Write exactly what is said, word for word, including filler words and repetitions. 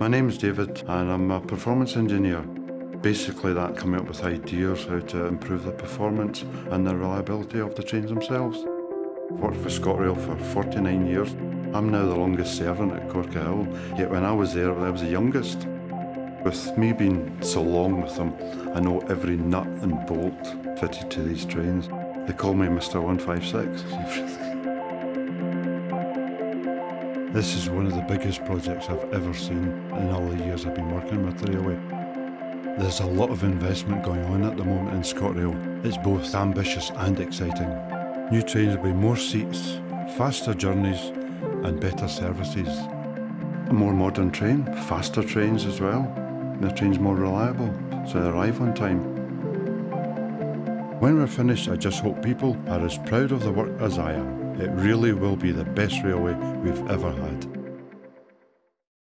My name's David and I'm a performance engineer. Basically that coming up with ideas how to improve the performance and the reliability of the trains themselves. I've worked for ScotRail for forty-nine years. I'm now the longest servant at Corkerhill, yet when I was there I was the youngest. With me being so long with them, I know every nut and bolt fitted to these trains. They call me Mister one five six. This is one of the biggest projects I've ever seen in all the years I've been working with the railway. There's a lot of investment going on at the moment in ScotRail. It's both ambitious and exciting. New trains will be more seats, faster journeys and better services. A more modern train, faster trains as well. The train's more reliable, so they arrive on time. When we're finished, I just hope people are as proud of the work as I am. It really will be the best railway we've ever had.